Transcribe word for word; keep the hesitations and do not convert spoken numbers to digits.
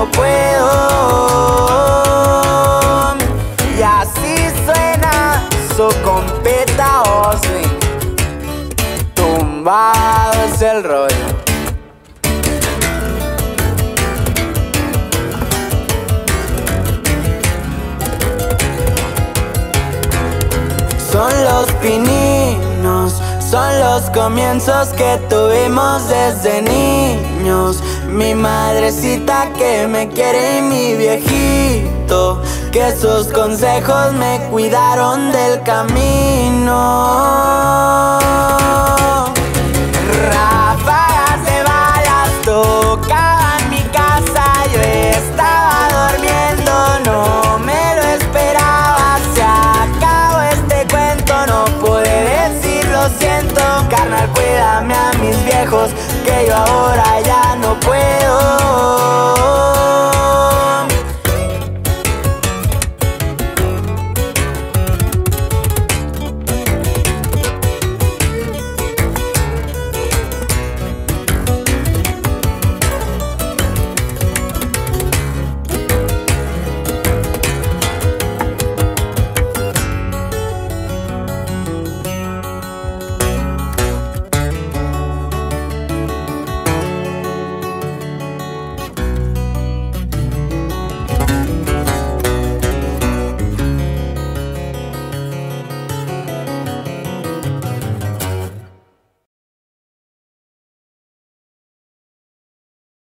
no puedo. Y así suena su competa Oslin, tumbado es el rollo. Son los pininos, son los comienzos que tuvimos desde niños. Mi madrecita que me quiere y mi viejito, que sus consejos me cuidaron del camino. Ráfagas de balas tocaban mi casa, yo estaba durmiendo, no me lo esperaba. Se acabó este cuento, no pude decir lo siento. Carnal, cuídame a mis viejos, que yo ahora ya